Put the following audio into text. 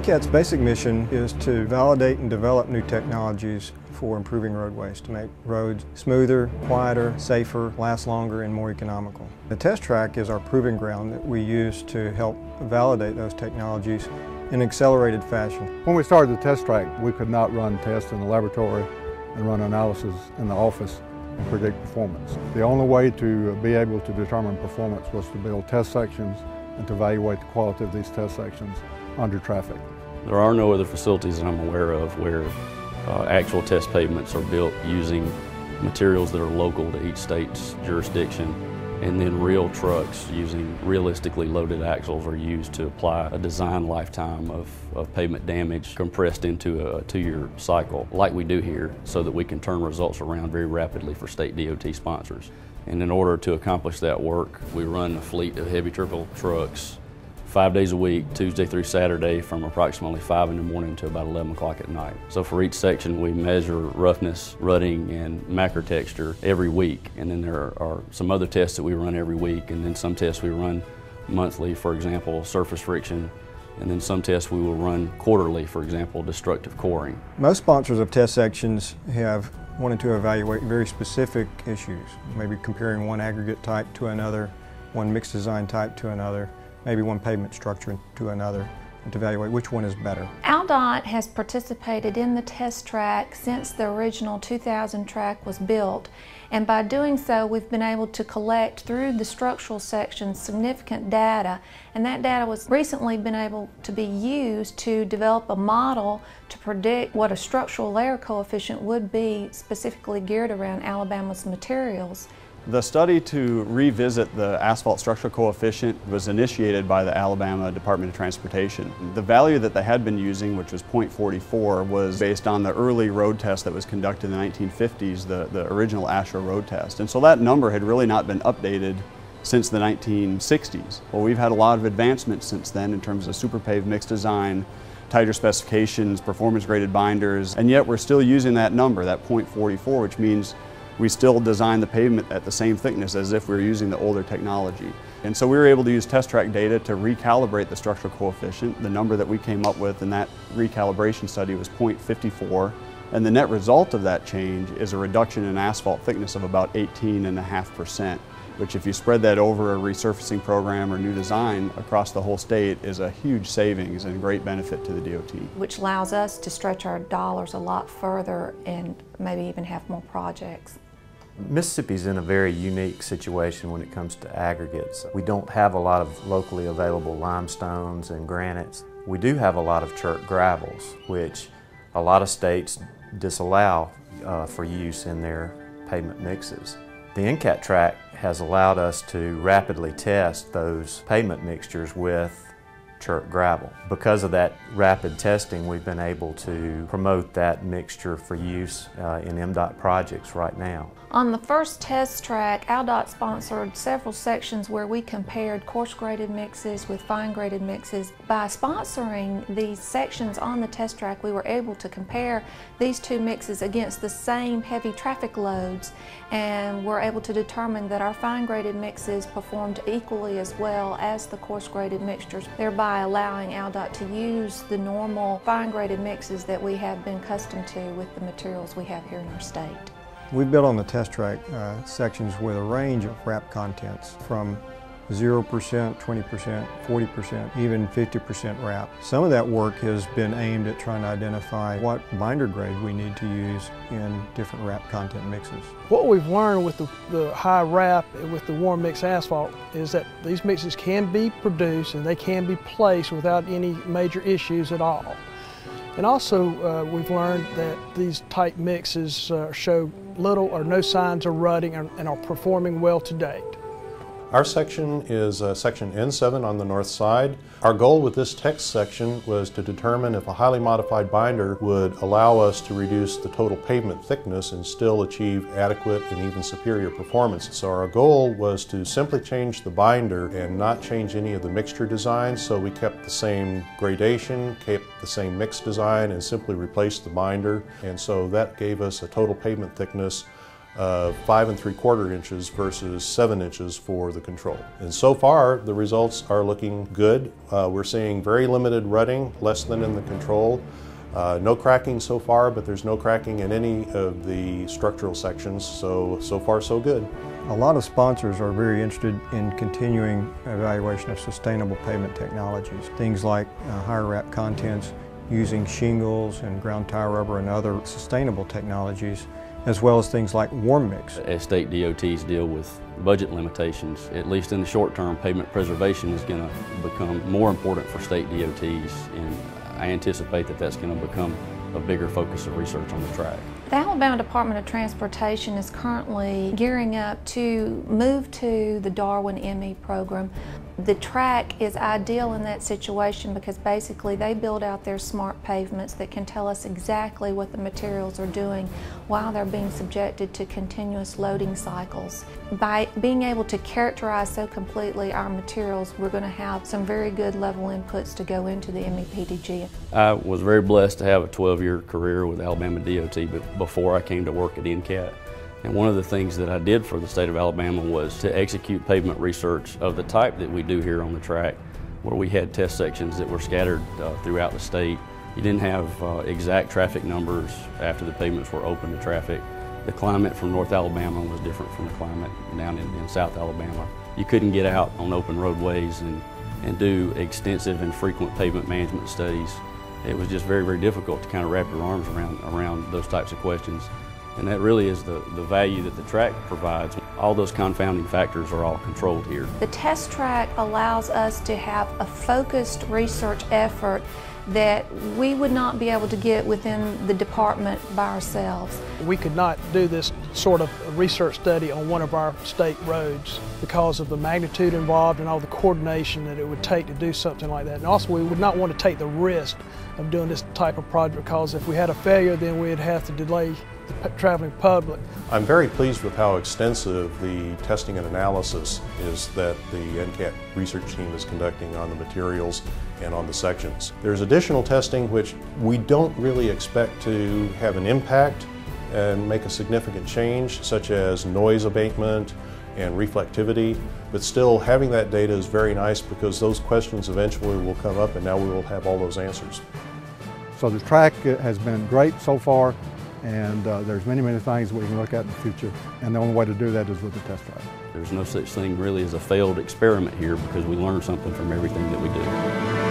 NCAT's basic mission is to validate and develop new technologies for improving roadways to make roads smoother, quieter, safer, last longer, and more economical. The test track is our proving ground that we use to help validate those technologies in accelerated fashion. When we started the test track, we could not run tests in the laboratory and run analysis in the office and predict performance. The only way to be able to determine performance was to build test sections and to evaluate the quality of these test sections under traffic. There are no other facilities that I'm aware of where actual test pavements are built using materials that are local to each state's jurisdiction, and then real trucks using realistically loaded axles are used to apply a design lifetime of pavement damage compressed into a two-year cycle like we do here, so that we can turn results around very rapidly for state DOT sponsors. And in order to accomplish that work, we run a fleet of heavy triple trucks 5 days a week, Tuesday through Saturday, from approximately 5 in the morning to about 11 o'clock at night. So for each section, we measure roughness, rutting, and macro texture every week. And then there are some other tests that we run every week, and then some tests we run monthly, for example, surface friction. And then some tests we will run quarterly, for example, destructive coring. Most sponsors of test sections have wanted to evaluate very specific issues, maybe comparing one aggregate type to another, one mixed design type to another, maybe one pavement structure to another, and to evaluate which one is better. ALDOT has participated in the test track since the original 2000 track was built, and by doing so we've been able to collect through the structural section significant data, and that data was recently been able to be used to develop a model to predict what a structural layer coefficient would be specifically geared around Alabama's materials. The study to revisit the asphalt structural coefficient was initiated by the Alabama Department of Transportation. The value that they had been using, which was 0.44, was based on the early road test that was conducted in the 1950s, the original AASHO road test. And so that number had really not been updated since the 1960s. Well, we've had a lot of advancements since then in terms of superpave mixed design, tighter specifications, performance graded binders, and yet we're still using that number, that 0.44, which means we still design the pavement at the same thickness as if we were using the older technology. And so we were able to use test track data to recalibrate the structural coefficient. The number that we came up with in that recalibration study was 0.54, and the net result of that change is a reduction in asphalt thickness of about 18.5%, which, if you spread that over a resurfacing program or new design across the whole state, is a huge savings and great benefit to the DOT. Which allows us to stretch our dollars a lot further and maybe even have more projects. Mississippi's in a very unique situation when it comes to aggregates. We don't have a lot of locally available limestones and granites. We do have a lot of chert gravels, which a lot of states disallow for use in their pavement mixes. The NCAT track has allowed us to rapidly test those pavement mixtures with chert gravel. Because of that rapid testing, we've been able to promote that mixture for use in MDOT projects right now. On the first test track, ALDOT sponsored several sections where we compared coarse-graded mixes with fine-graded mixes. By sponsoring these sections on the test track, we were able to compare these two mixes against the same heavy traffic loads, and were able to determine that our fine-graded mixes performed equally as well as the coarse-graded mixtures, thereby allowing ALDOT to use the normal fine-graded mixes that we have been accustomed to with the materials we have here in our state. We built on the test track sections with a range of RAP contents from 0%, 20%, 40%, even 50% RAP. Some of that work has been aimed at trying to identify what binder grade we need to use in different RAP content mixes. What we've learned with the high RAP and with the warm mix asphalt is that these mixes can be produced and they can be placed without any major issues at all. And also we've learned that these type mixes show little or no signs of rutting and are performing well to date. Our section is section N7 on the north side. Our goal with this text section was to determine if a highly modified binder would allow us to reduce the total pavement thickness and still achieve adequate and even superior performance. So our goal was to simply change the binder and not change any of the mixture designs, so we kept the same gradation, kept the same mix design, and simply replaced the binder. And so that gave us a total pavement thickness 5 3/4 inches versus 7 inches for the control. And so far, the results are looking good. We're seeing very limited rutting, less than in the control. No cracking so far, but there's no cracking in any of the structural sections, so far so good. A lot of sponsors are very interested in continuing evaluation of sustainable pavement technologies, things like higher RAP contents, using shingles and ground tire rubber and other sustainable technologies, as well as things like warm mix. As state DOTs deal with budget limitations, at least in the short term, pavement preservation is going to become more important for state DOTs, and I anticipate that that's going to become a bigger focus of research on the track. The Alabama Department of Transportation is currently gearing up to move to the Darwin ME program. The track is ideal in that situation because basically they build out their smart pavements that can tell us exactly what the materials are doing while they're being subjected to continuous loading cycles. By being able to characterize so completely our materials, we're going to have some very good level inputs to go into the MEPDG. I was very blessed to have a 12-year career with Alabama DOT before I came to work at NCAT. And one of the things that I did for the state of Alabama was to execute pavement research of the type that we do here on the track, where we had test sections that were scattered throughout the state. You didn't have exact traffic numbers after the pavements were open to traffic. The climate from North Alabama was different from the climate down in South Alabama. You couldn't get out on open roadways and do extensive and frequent pavement management studies. It was just very, very difficult to kind of wrap your arms around those types of questions. And that really is the value that the track provides. All those confounding factors are all controlled here. The test track allows us to have a focused research effort that we would not be able to get within the department by ourselves. We could not do this sort of research study on one of our state roads because of the magnitude involved and all the coordination that it would take to do something like that. And also, we would not want to take the risk of doing this type of project, because if we had a failure, then we'd have to delay the traveling public. I'm very pleased with how extensive the testing and analysis is that the NCAT research team is conducting on the materials and on the sections. There's additional testing which we don't really expect to have an impact and make a significant change, such as noise abatement and reflectivity, but still having that data is very nice because those questions eventually will come up and now we will have all those answers. So the track has been great so far, and there's many, many things we can look at in the future, and the only way to do that is with the test track. There's no such thing really as a failed experiment here, because we learn something from everything that we do.